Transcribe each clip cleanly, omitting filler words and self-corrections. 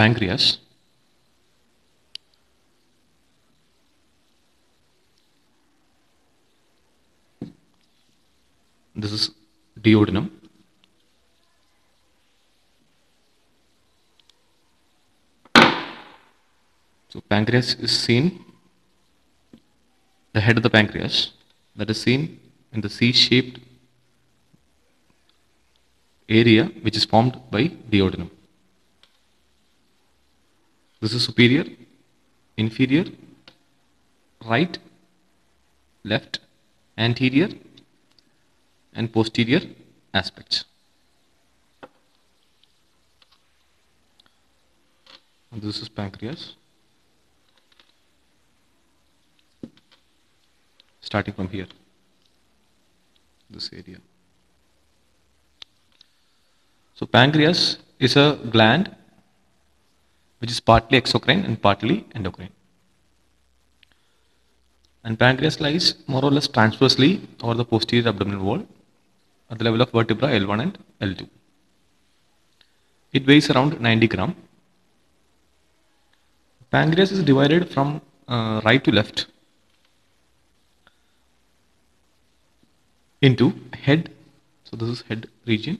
pancreas. This is duodenum. So pancreas is seen, the head of the pancreas that is seen in the C-shaped area which is formed by duodenum. This is superior, inferior, right, left, anterior and posterior aspects. And this is pancreas, starting from here, this area. So pancreas is a gland which is partly exocrine and partly endocrine. And pancreas lies more or less transversely over the posterior abdominal wall at the level of vertebra L1 and L2. It weighs around 90 grams. Pancreas is divided from right to left into head. So this is head region.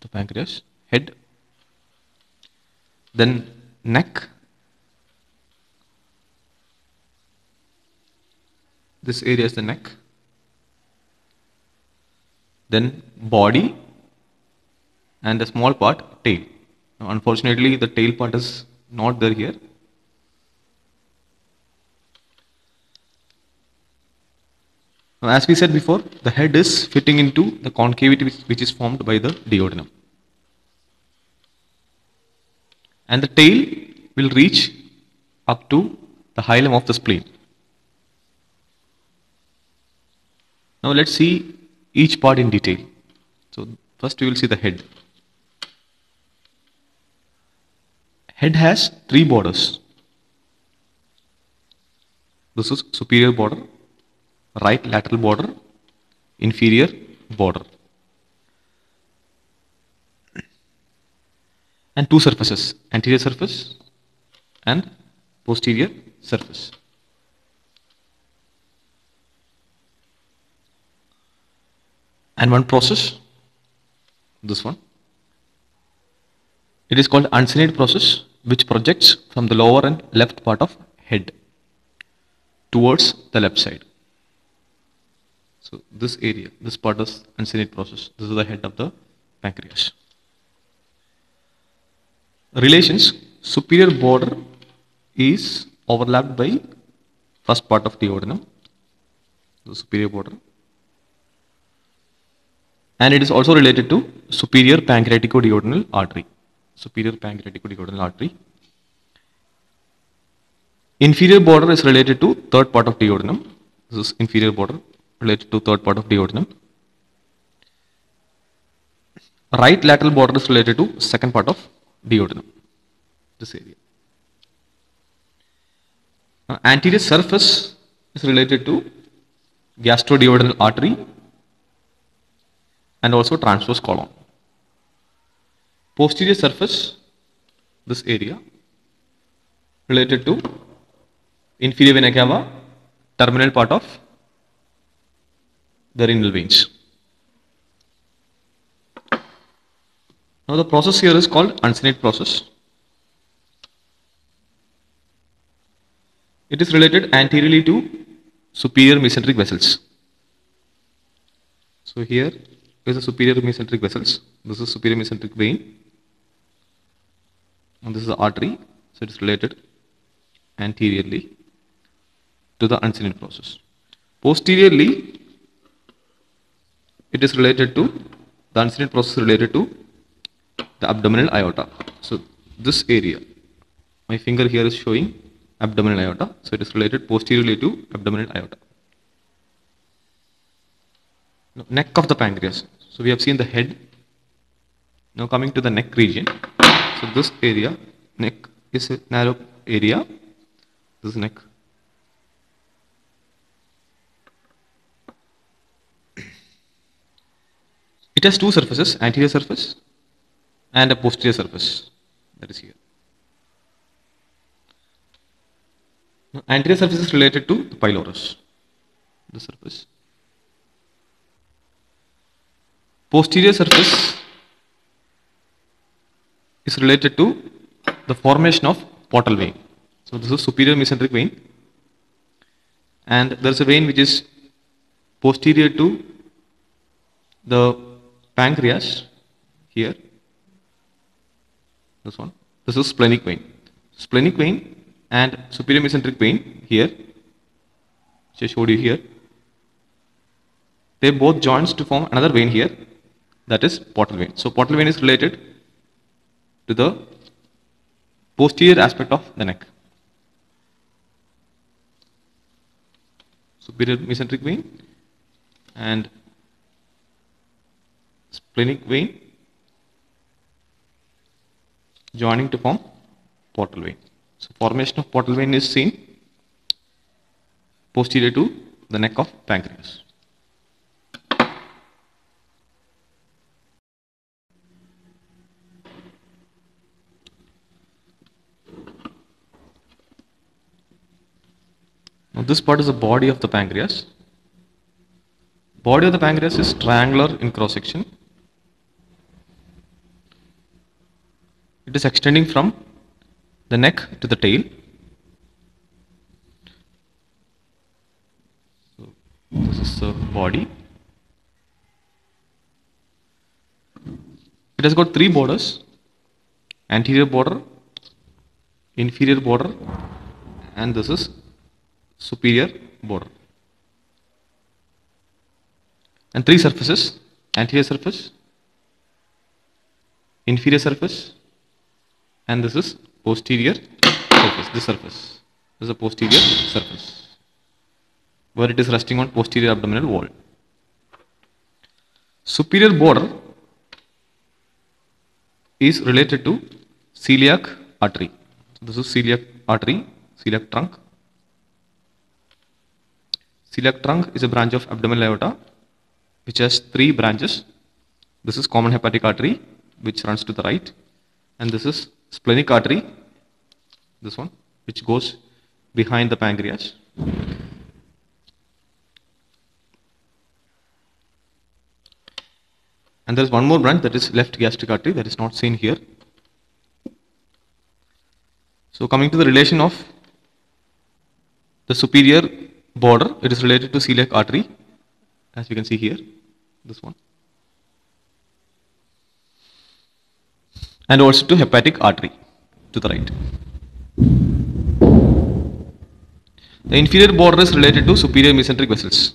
The pancreas, head, then neck, this area is the neck, then body and a small part, tail. Now, unfortunately the tail part is not there here. Now, as we said before, the head is fitting into the concavity which is formed by the duodenum. And the tail will reach up to the hilum of the spleen. Now let's see each part in detail. So first we will see the head. Head has three borders. This is superior border, right lateral border, inferior border, and two surfaces, anterior surface and posterior surface. And one process, this one, it is called uncinate process, which projects from the lower and left part of head towards the left side. So this area, this part is uncinate process. This is the head of the pancreas. Relations, superior border is overlapped by first part of duodenum, the superior border. And it is also related to superior pancreaticoduodenal artery, superior pancreaticoduodenal artery. Inferior border is related to third part of duodenum. This is inferior border, related to third part of duodenum. Right lateral border is related to second part of duodenum, this area. Now, anterior surface is related to gastroduodenal artery and also transverse colon. Posterior surface, this area, related to inferior vena cava, terminal part of the renal veins. Now the process here is called uncinate process. It is related anteriorly to superior mesenteric vessels. So here is the superior mesenteric vessels. This is superior mesenteric vein. And this is the artery. So it is related anteriorly to the uncinate process. Posteriorly, it is related to, the uncinate process related to the abdominal aorta. So this area, my finger here is showing abdominal aorta. So it is related posteriorly to abdominal aorta. Now, neck of the pancreas. So we have seen the head. Now coming to the neck region. So this area, neck is a narrow area. This is neck. It has two surfaces, anterior surface and a posterior surface, that is here. Now, anterior surface is related to the pylorus, the surface. Posterior surface is related to the formation of portal vein. So this is superior mesenteric vein, and there is a vein which is posterior to the pancreas here. This one. This is splenic vein. Splenic vein and superior mesenteric vein here, which I showed you here. They both joins to form another vein here, that is portal vein. So portal vein is related to the posterior aspect of the neck. Superior mesenteric vein and splenic vein joining to form portal vein. So formation of portal vein is seen posterior to the neck of pancreas. Now this part is the body of the pancreas. Body of the pancreas is triangular in cross section. It is extending from the neck to the tail. So this is the body. It has got three borders: anterior border, inferior border, and this is superior border. And three surfaces: anterior surface, inferior surface, and this is posterior surface. This surface is a posterior surface where it is resting on posterior abdominal wall. Superior border is related to celiac artery. This is celiac artery, celiac trunk. Celiac trunk is a branch of abdominal aorta, which has three branches. This is common hepatic artery, which runs to the right, and this is splenic artery, this one, which goes behind the pancreas. And there is one more branch, that is left gastric artery, that is not seen here. So coming to the relation of the superior border, it is related to celiac artery, as we can see here, this one, and also to hepatic artery to the right. The inferior border is related to superior mesenteric vessels.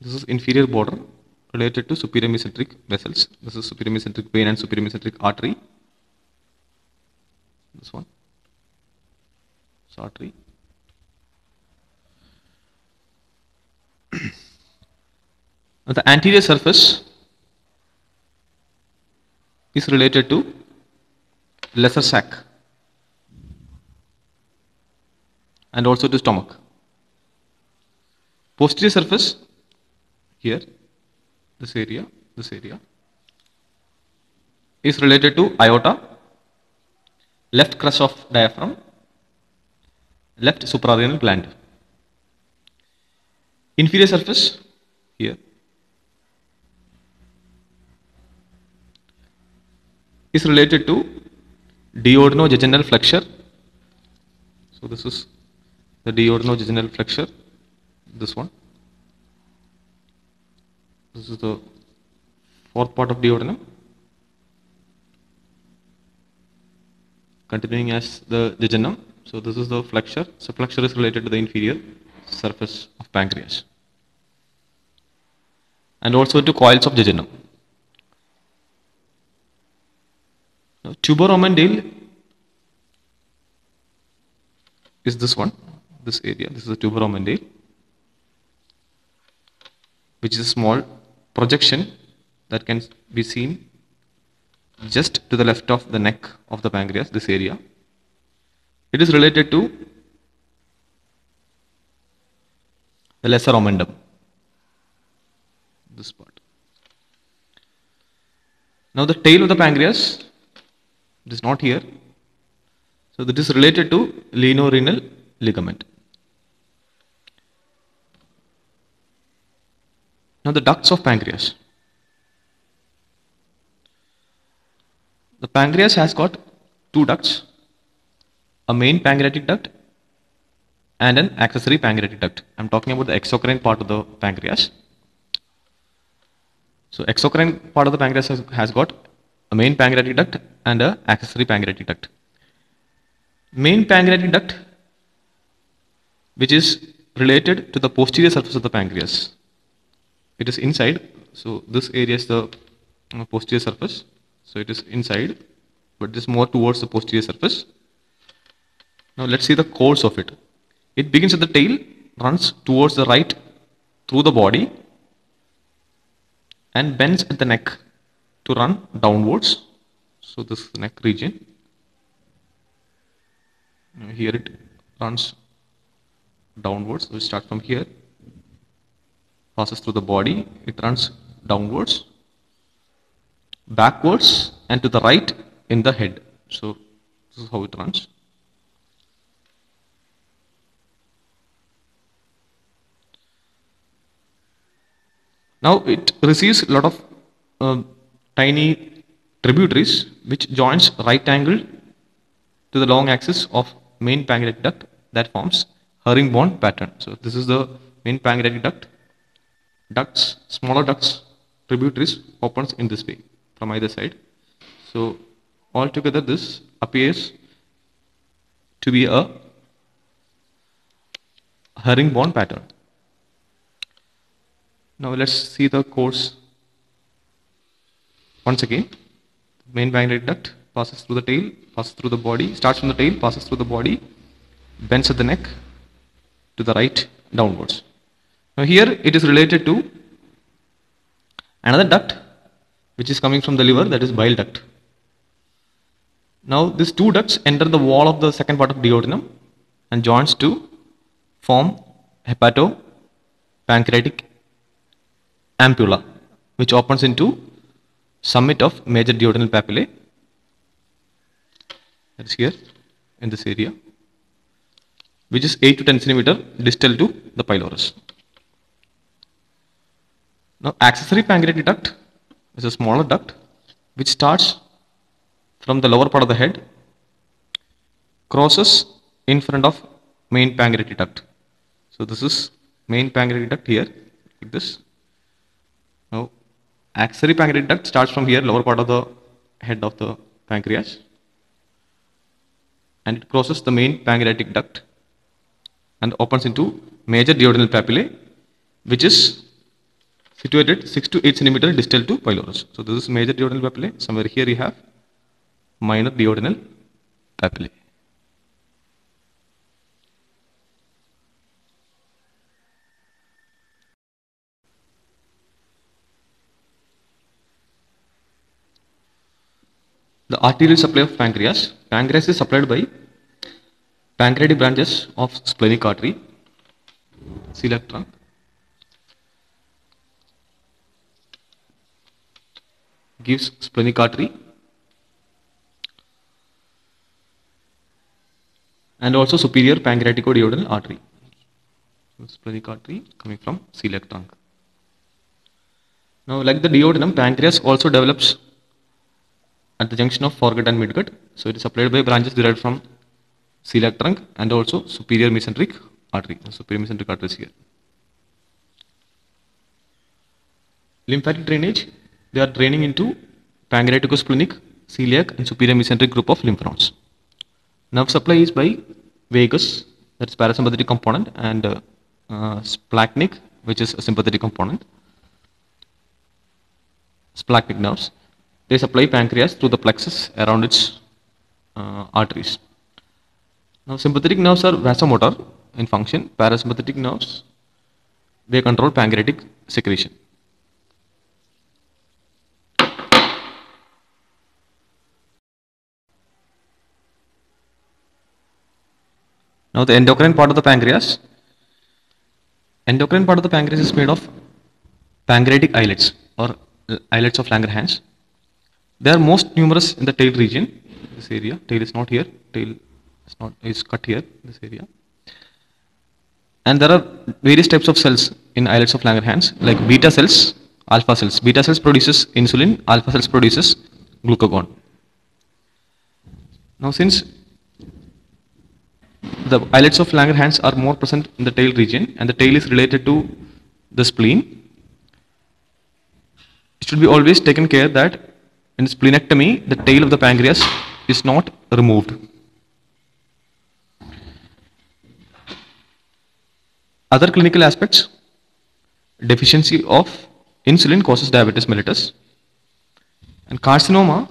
This is inferior border related to superior mesenteric vessels. This is superior mesenteric vein and superior mesenteric artery. This one, this artery. The anterior surface is related to lesser sac and also to stomach. Posterior surface here, this area is related to aorta, left crest of diaphragm, left suprarenal gland. Inferior surface here is related to duodeno-jejunal flexure. So this is the duodeno-jejunal flexure, this one. This is the fourth part of duodenum, continuing as the jejunum. So this is the flexure. So flexure is related to the inferior surface of pancreas and also to coils of jejunum. Now, tuberomen dale is this one, this area. This is the tuberomen dale, which is a small projection that can be seen just to the left of the neck of the pancreas, this area. It is related to the lesser omentum, this part. Now the tail of the pancreas, it is not here. So that is related to lienorenal ligament. Now the ducts of pancreas. The pancreas has got two ducts, a main pancreatic duct and an accessory pancreatic duct. I am talking about the exocrine part of the pancreas. So exocrine part of the pancreas has got a main pancreatic duct and an accessory pancreatic duct. Main pancreatic duct, which is related to the posterior surface of the pancreas. It is inside, so this area is the posterior surface, so it is inside, but it is more towards the posterior surface. Now let's see the course of it. It begins at the tail, runs towards the right through the body and bends at the neck to run downwards. So this is the neck region. Now here it runs downwards, so we start from here. Passes through the body, it runs downwards, backwards and to the right in the head. So this is how it runs. Now it receives a lot of tiny tributaries which joins right angle to the long axis of main pancreatic duct, that forms herringbone pattern. So this is the main pancreatic duct. Ducts, smaller ducts, tributaries opens in this way from either side. So altogether this appears to be a herringbone pattern. Now let's see the course once again. Main pancreatic duct passes through the tail, passes through the body, starts from the tail, passes through the body, bends at the neck to the right downwards. Now here it is related to another duct which is coming from the liver, that is bile duct. Now these two ducts enter the wall of the second part of duodenum and joins to form hepatopancreatic ampulla, which opens into summit of major duodenal papillae. That is here in this area, which is 8 to 10 cm distal to the pylorus. Now accessory pancreatic duct is a smaller duct which starts from the lower part of the head, crosses in front of main pancreatic duct. So this is main pancreatic duct here, like this. Now accessory pancreatic duct starts from here, lower part of the head of the pancreas, and it crosses the main pancreatic duct and opens into major duodenal papillae, which is situated 6 to 8 cm distal to pylorus. So this is major duodenal papillae. Somewhere here you have minor duodenal papillae. The arterial supply of pancreas. Pancreas is supplied by pancreatic branches of splenic artery, celiac trunk. Gives splenic artery and also superior pancreaticoduodenal artery. So splenic artery coming from celiac trunk. Now like the duodenum, pancreas also develops at the junction of foregut and midgut. So it is supplied by branches derived from celiac trunk and also superior mesenteric artery. So superior mesenteric artery is here. Lymphatic drainage. They are draining into pancreaticosplenic, celiac and superior mesenteric group of lymph nodes. Nerve supply is by vagus, that is parasympathetic component, and splanchnic, which is a sympathetic component. Splanchnic nerves, they supply pancreas through the plexus around its arteries. Now sympathetic nerves are vasomotor in function. Parasympathetic nerves, they control pancreatic secretion. Now the endocrine part of the pancreas. Endocrine part of the pancreas is made of pancreatic islets or islets of Langerhans. They are most numerous in the tail region, this area. Tail is not here, tail is not, is cut here, this area. And there are various types of cells in islets of Langerhans, like beta cells, alpha cells. Beta cells produces insulin, alpha cells produces glucagon. Now, since the islets of Langerhans are more present in the tail region and the tail is related to the spleen, it should be always taken care that in splenectomy, the tail of the pancreas is not removed. Other clinical aspects: deficiency of insulin causes diabetes mellitus, and carcinoma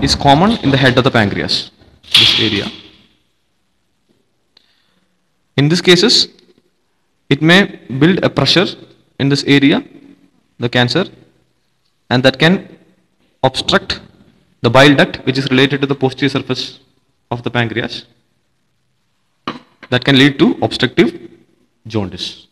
is common in the head of the pancreas, this area. In these cases, it may build a pressure in this area, the cancer, and that can obstruct the bile duct, which is related to the posterior surface of the pancreas. That can lead to obstructive jaundice.